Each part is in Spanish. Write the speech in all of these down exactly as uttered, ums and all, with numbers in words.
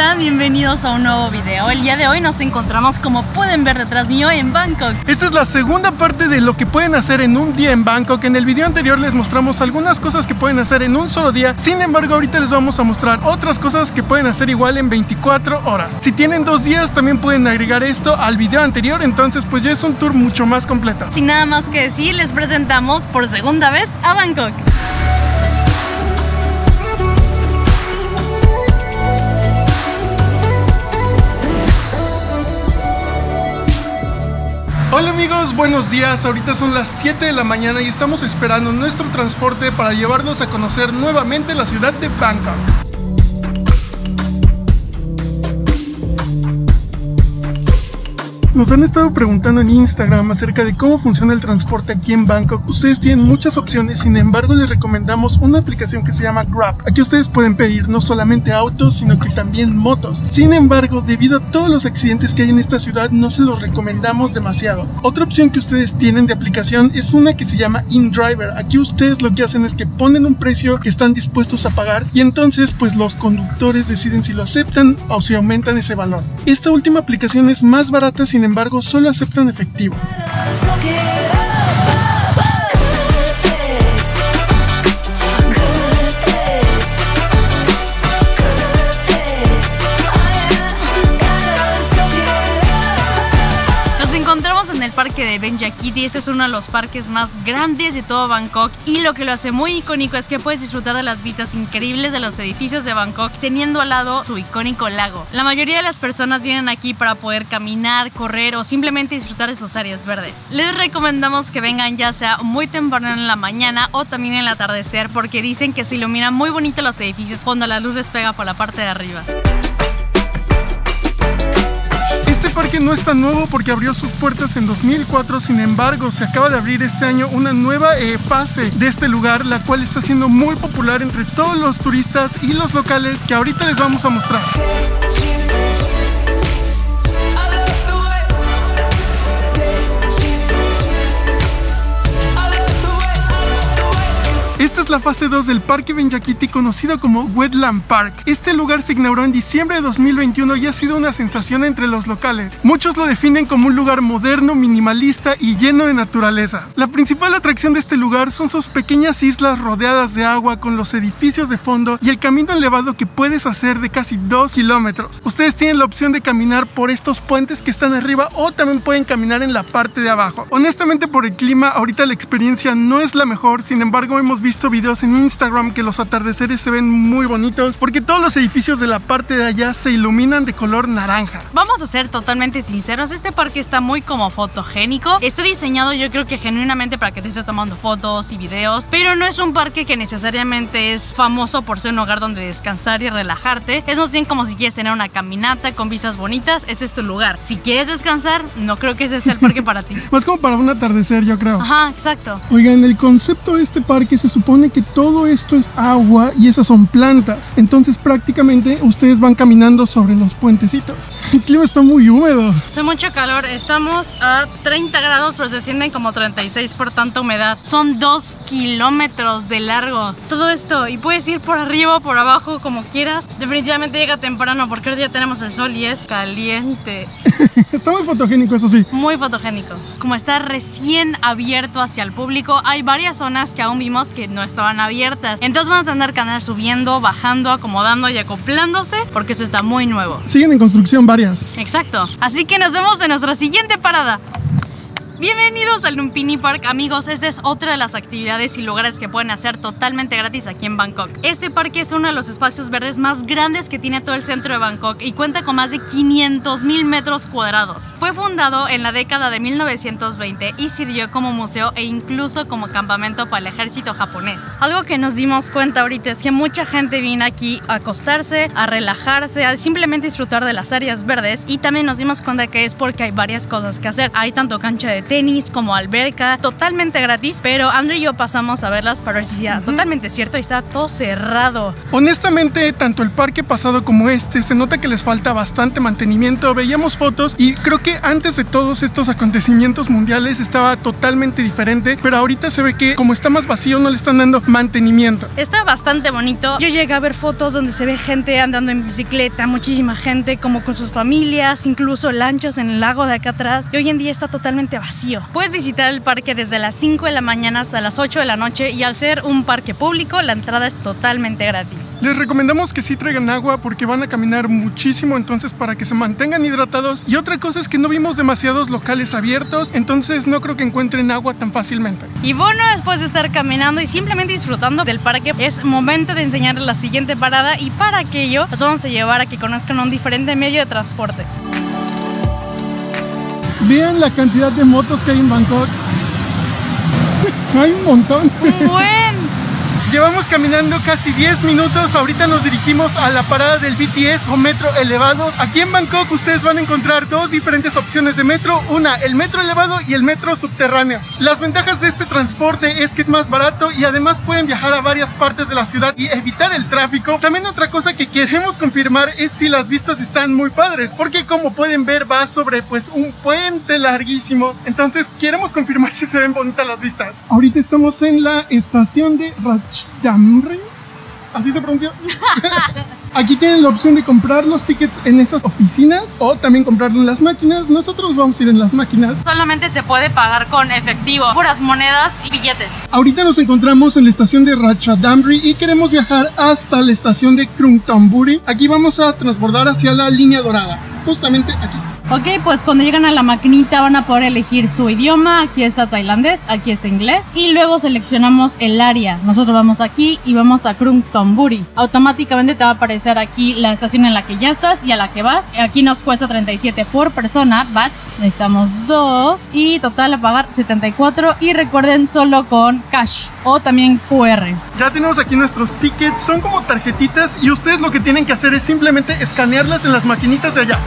están? Bienvenidos a un nuevo video. El día de hoy nos encontramos, como pueden ver detrás mío, en Bangkok. Esta es la segunda parte de lo que pueden hacer en un día en Bangkok. En el video anterior les mostramos algunas cosas que pueden hacer en un solo día. Sin embargo, ahorita les vamos a mostrar otras cosas que pueden hacer igual en veinticuatro horas. Si tienen dos días también pueden agregar esto al video anterior, entonces pues ya es un tour mucho más completo. Sin nada más que decir, les presentamos por segunda vez a Bangkok. Hola amigos, buenos días. Ahorita son las siete de la mañana y estamos esperando nuestro transporte para llevarnos a conocer nuevamente la ciudad de Bangkok. Nos han estado preguntando en Instagram acerca de cómo funciona el transporte aquí en Bangkok. Ustedes tienen muchas opciones, sin embargo les recomendamos una aplicación que se llama Grab. Aquí ustedes pueden pedir no solamente autos, sino que también motos. Sin embargo, debido a todos los accidentes que hay en esta ciudad, no se los recomendamos demasiado. Otra opción que ustedes tienen de aplicación es una que se llama InDriver. Aquí ustedes lo que hacen es que ponen un precio que están dispuestos a pagar y entonces pues los conductores deciden si lo aceptan o si aumentan ese valor. Esta última aplicación es más barata, sin Sin embargo, solo aceptan efectivo. Parque de Benjakitti, este es uno de los parques más grandes de todo Bangkok, y lo que lo hace muy icónico es que puedes disfrutar de las vistas increíbles de los edificios de Bangkok teniendo al lado su icónico lago. La mayoría de las personas vienen aquí para poder caminar, correr o simplemente disfrutar de sus áreas verdes. Les recomendamos que vengan ya sea muy temprano en la mañana o también en el atardecer, porque dicen que se iluminan muy bonito los edificios cuando la luz les pega por la parte de arriba. Este parque no es tan nuevo porque abrió sus puertas en dos mil cuatro, sin embargo se acaba de abrir este año una nueva eh, fase de este lugar, la cual está siendo muy popular entre todos los turistas y los locales, que ahorita les vamos a mostrar. Esta es la fase dos del parque Benjakitti, conocido como Wetland Park. Este lugar se inauguró en diciembre de dos mil veintiuno y ha sido una sensación entre los locales. Muchos lo definen como un lugar moderno, minimalista y lleno de naturaleza. La principal atracción de este lugar son sus pequeñas islas rodeadas de agua, con los edificios de fondo y el camino elevado que puedes hacer de casi dos kilómetros. Ustedes tienen la opción de caminar por estos puentes que están arriba o también pueden caminar en la parte de abajo. Honestamente, por el clima ahorita la experiencia no es la mejor, sin embargo hemos visto visto videos en Instagram que los atardeceres se ven muy bonitos porque todos los edificios de la parte de allá se iluminan de color naranja. Vamos a ser totalmente sinceros, este parque está muy como fotogénico. Está diseñado, yo creo que genuinamente, para que te estés tomando fotos y videos, pero no es un parque que necesariamente es famoso por ser un lugar donde descansar y relajarte. Es más bien como si quieres tener una caminata con vistas bonitas, este es tu lugar. Si quieres descansar, no creo que ese sea el parque para ti. Más como para un atardecer, yo creo. Ajá, exacto. Oigan, el concepto de este parque se supone que todo esto es agua y esas son plantas, entonces prácticamente ustedes van caminando sobre los puentecitos. El clima está muy húmedo, hace mucho calor, estamos a treinta grados pero se sienten como treinta y seis por tanta humedad. Son dos kilómetros de largo todo esto y puedes ir por arriba o por abajo como quieras. Definitivamente llega temprano porque hoy ya tenemos el sol y es caliente. Está muy fotogénico, eso sí. Muy fotogénico. Como está recién abierto hacia el público, hay varias zonas que aún vimos que no estaban abiertas. Entonces van a tener que andar subiendo, bajando, acomodando y acoplándose, porque eso está muy nuevo. Siguen en construcción varias. Exacto. Así que nos vemos en nuestra siguiente parada. Bienvenidos al Lumpini Park, amigos. Esta es otra de las actividades y lugares que pueden hacer totalmente gratis aquí en Bangkok. Este parque es uno de los espacios verdes más grandes que tiene todo el centro de Bangkok y cuenta con más de quinientos mil metros cuadrados. Fue fundado en la década de mil novecientos veinte y sirvió como museo e incluso como campamento para el ejército japonés. Algo que nos dimos cuenta ahorita es que mucha gente viene aquí a acostarse, a relajarse, a simplemente disfrutar de las áreas verdes, y también nos dimos cuenta que es porque hay varias cosas que hacer. Hay tanto cancha de tenis, como alberca, totalmente gratis. Pero Andrew y yo pasamos a verlas para ver si era totalmente cierto y está todo cerrado. Honestamente, tanto el parque pasado como este, se nota que les falta bastante mantenimiento. Veíamos fotos y creo que antes de todos estos acontecimientos mundiales estaba totalmente diferente, pero ahorita se ve que como está más vacío no le están dando mantenimiento. Está bastante bonito. Yo llegué a ver fotos donde se ve gente andando en bicicleta, muchísima gente como con sus familias, incluso lanchos en el lago de acá atrás, y hoy en día está totalmente vacío. Puedes visitar el parque desde las cinco de la mañana hasta las ocho de la noche y al ser un parque público la entrada es totalmente gratis. Les recomendamos que sí traigan agua porque van a caminar muchísimo, entonces para que se mantengan hidratados. Y otra cosa es que no vimos demasiados locales abiertos, entonces no creo que encuentren agua tan fácilmente. Y bueno, después de estar caminando y simplemente disfrutando del parque, es momento de enseñarles la siguiente parada, y para ello los vamos a llevar a que conozcan un diferente medio de transporte. Vean la cantidad de motos que hay en Bangkok. Hay un montón. Buen. Llevamos caminando casi diez minutos, ahorita nos dirigimos a la parada del B T S o metro elevado. Aquí en Bangkok ustedes van a encontrar dos diferentes opciones de metro, una el metro elevado y el metro subterráneo. Las ventajas de este transporte es que es más barato y además pueden viajar a varias partes de la ciudad y evitar el tráfico. También otra cosa que queremos confirmar es si las vistas están muy padres, porque como pueden ver va sobre pues un puente larguísimo, entonces queremos confirmar si se ven bonitas las vistas. Ahorita estamos en la estación de Ratchathewi. Damri, así se pronuncia. Aquí tienen la opción de comprar los tickets en esas oficinas o también comprarlo en las máquinas. Nosotros vamos a ir en las máquinas. Solamente se puede pagar con efectivo, puras monedas y billetes. Ahorita nos encontramos en la estación de Ratchadamri y queremos viajar hasta la estación de Krungthonburi. Aquí vamos a transbordar hacia la línea dorada, justamente aquí. Ok, pues cuando llegan a la maquinita van a poder elegir su idioma. Aquí está tailandés, aquí está inglés. Y luego seleccionamos el área. Nosotros vamos aquí y vamos a Krungthonburi. Automáticamente te va a aparecer aquí la estación en la que ya estás y a la que vas. Aquí nos cuesta treinta y siete por persona, bats. Necesitamos dos. Y total a pagar setenta y cuatro. Y recuerden, solo con cash o también Q R. Ya tenemos aquí nuestros tickets. Son como tarjetitas y ustedes lo que tienen que hacer es simplemente escanearlas en las maquinitas de allá.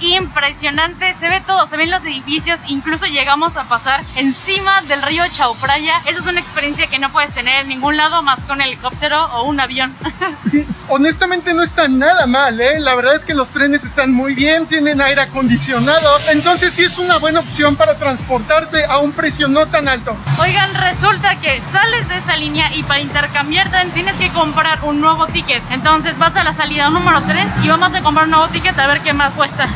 Impresionante, se ve todo, se ven los edificios, incluso llegamos a pasar encima del río Chao Phraya. Eso es una experiencia que no puedes tener en ningún lado más con un helicóptero o un avión. Honestamente no está nada mal, ¿eh? La verdad es que los trenes están muy bien, tienen aire acondicionado, entonces sí es una buena opción para transportarse a un precio no tan alto. Oigan, resulta que sales de esa línea y para intercambiar tren tienes que comprar un nuevo ticket, entonces vas a la salida número tres y vamos a comprar un nuevo ticket a ver qué más cuesta.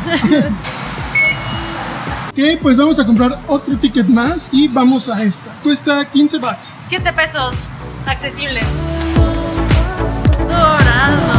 Ok, pues vamos a comprar otro ticket más y vamos a esta. Cuesta quince bahts. siete pesos, accesible. Dorado.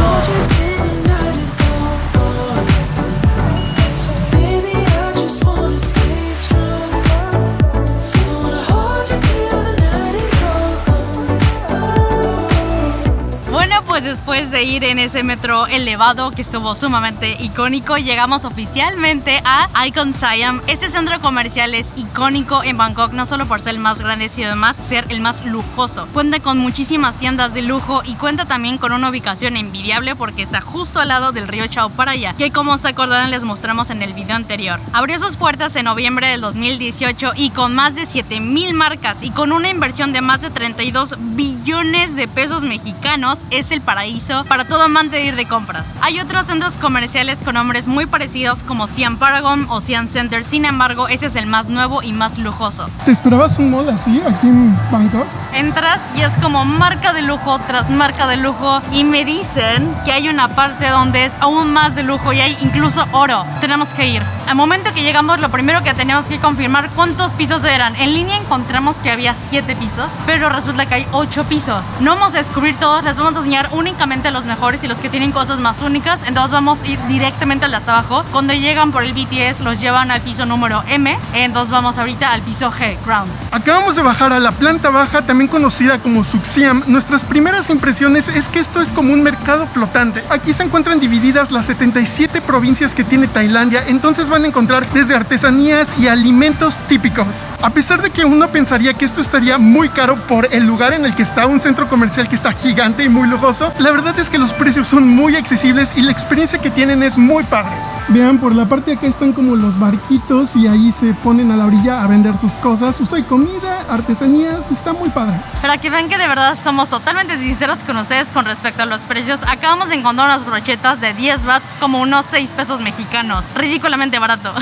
Después de ir en ese metro elevado que estuvo sumamente icónico, llegamos oficialmente a Icon Siam. Este centro comercial es icónico en Bangkok, no solo por ser el más grande, sino además ser el más lujoso. Cuenta con muchísimas tiendas de lujo y cuenta también con una ubicación envidiable porque está justo al lado del río Chao Phraya, que como se acordarán les mostramos en el video anterior. Abrió sus puertas en noviembre del dos mil dieciocho y con más de siete mil marcas y con una inversión de más de treinta y dos billones de pesos mexicanos, es el paraíso para todo amante de ir de compras. Hay otros centros comerciales con nombres muy parecidos como Siam Paragon o Siam Center, sin embargo ese es el más nuevo y más lujoso. ¿Te esperabas un mall así aquí en Bangkok? Entras y es como marca de lujo tras marca de lujo, y me dicen que hay una parte donde es aún más de lujo y hay incluso oro. Tenemos que ir. Al momento que llegamos lo primero que tenemos que confirmar cuántos pisos eran. En línea encontramos que había siete pisos, pero resulta que hay ocho pisos. No vamos a descubrir todos, les vamos a enseñar únicamente solamente los mejores y los que tienen cosas más únicas. Entonces vamos a ir directamente al de hasta abajo. Cuando llegan por el B T S los llevan al piso número M. Entonces vamos ahorita al piso G, Ground. Acabamos de bajar a la planta baja, también conocida como Suk Siam. Nuestras primeras impresiones es que esto es como un mercado flotante. Aquí se encuentran divididas las setenta y siete provincias que tiene Tailandia. Entonces van a encontrar desde artesanías y alimentos típicos. A pesar de que uno pensaría que esto estaría muy caro por el lugar en el que está, un centro comercial que está gigante y muy lujoso, la verdad es que los precios son muy accesibles y la experiencia que tienen es muy padre. Vean, por la parte de acá están como los barquitos y ahí se ponen a la orilla a vender sus cosas. Uso y comida, artesanías, está muy padre. Para que vean que de verdad somos totalmente sinceros con ustedes con respecto a los precios, acabamos de encontrar unas brochetas de diez bahts como unos seis pesos mexicanos. Ridículamente barato.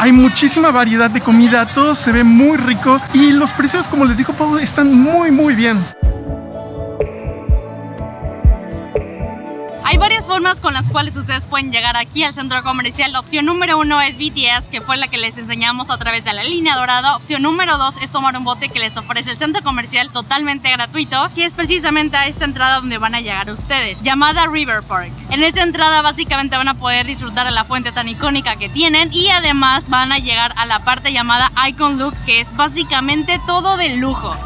Hay muchísima variedad de comida, todo se ve muy rico y los precios, como les dijo Pablo, están muy muy bien. Hay varias formas con las cuales ustedes pueden llegar aquí al centro comercial. La opción número uno es B T S, que fue la que les enseñamos a través de la línea dorada. Opción número dos es tomar un bote que les ofrece el centro comercial totalmente gratuito, que es precisamente a esta entrada donde van a llegar ustedes, llamada River Park. En esta entrada básicamente van a poder disfrutar de la fuente tan icónica que tienen y además van a llegar a la parte llamada Icon Luxe, que es básicamente todo de lujo.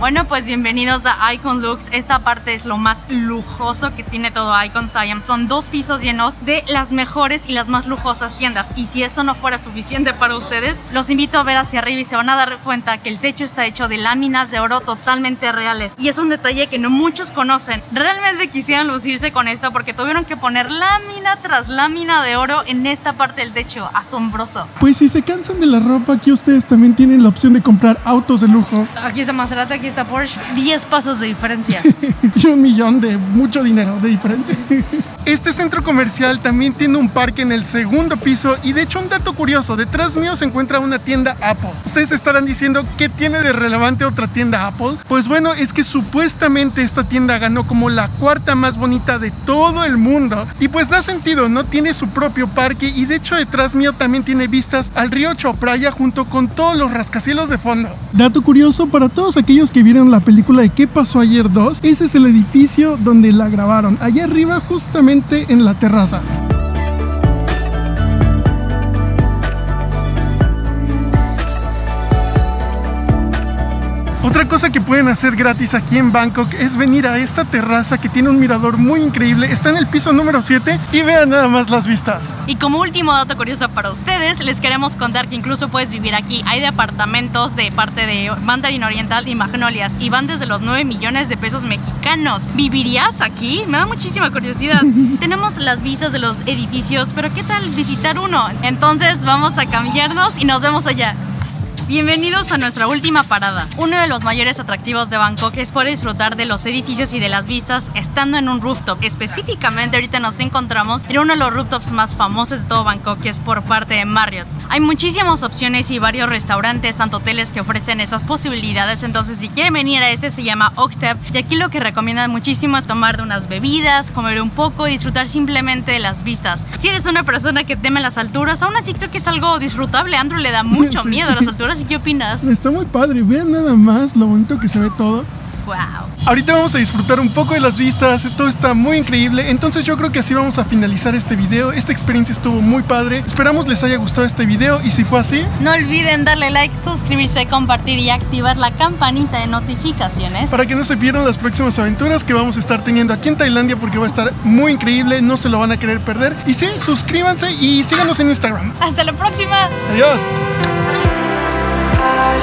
Bueno, pues bienvenidos a Icon Luxe. Esta parte es lo más lujoso que tiene todo Icon Siam. Son dos pisos llenos de las mejores y las más lujosas tiendas. Y si eso no fuera suficiente para ustedes, los invito a ver hacia arriba y se van a dar cuenta que el techo está hecho de láminas de oro totalmente reales. Y es un detalle que no muchos conocen. Realmente quisieran lucirse con esto porque tuvieron que poner lámina tras lámina de oro en esta parte del techo. Asombroso. Pues si se cansan de la ropa, aquí ustedes también tienen la opción de comprar autos de lujo. Aquí está Maserati, aquí esta Porsche, diez pasos de diferencia. Y un millón de mucho dinero de diferencia. Este centro comercial también tiene un parque en el segundo piso y de hecho un dato curioso, detrás mío se encuentra una tienda Apple. Ustedes estarán diciendo, ¿qué tiene de relevante otra tienda Apple? Pues bueno, es que supuestamente esta tienda ganó como la cuarta más bonita de todo el mundo y pues da sentido, ¿no? Tiene su propio parque y de hecho detrás mío también tiene vistas al río Chao Phraya junto con todos los rascacielos de fondo. Dato curioso para todos aquellos que vieron la película de ¿Qué pasó ayer dos? Ese es el edificio donde la grabaron, allá arriba justamente en la terraza. Otra cosa que pueden hacer gratis aquí en Bangkok es venir a esta terraza que tiene un mirador muy increíble. Está en el piso número siete y vean nada más las vistas. Y como último dato curioso para ustedes, les queremos contar que incluso puedes vivir aquí. Hay departamentos de parte de Mandarin Oriental y Magnolias y van desde los nueve millones de pesos mexicanos. ¿Vivirías aquí? Me da muchísima curiosidad. Tenemos las vistas de los edificios, pero ¿qué tal visitar uno? Entonces vamos a cambiarnos y nos vemos allá. Bienvenidos a nuestra última parada. Uno de los mayores atractivos de Bangkok es poder disfrutar de los edificios y de las vistas estando en un rooftop. Específicamente ahorita nos encontramos en uno de los rooftops más famosos de todo Bangkok, que es por parte de Marriott. Hay muchísimas opciones y varios restaurantes, tanto hoteles que ofrecen esas posibilidades. Entonces si quieren venir a este, se llama Octave. Y aquí lo que recomiendan muchísimo es tomar de unas bebidas, comer un poco y disfrutar simplemente de las vistas. Si eres una persona que teme las alturas, aún así creo que es algo disfrutable. Andrew le da mucho miedo a las alturas. ¿Qué opinas? Está muy padre, vean nada más lo bonito que se ve todo. Wow. Ahorita vamos a disfrutar un poco de las vistas, todo está muy increíble, entonces yo creo que así vamos a finalizar este video. Esta experiencia estuvo muy padre, esperamos les haya gustado este video y si fue así, no olviden darle like, suscribirse, compartir y activar la campanita de notificaciones para que no se pierdan las próximas aventuras que vamos a estar teniendo aquí en Tailandia, porque va a estar muy increíble, no se lo van a querer perder. Y sí, suscríbanse y síganos en Instagram. Hasta la próxima. Adiós. I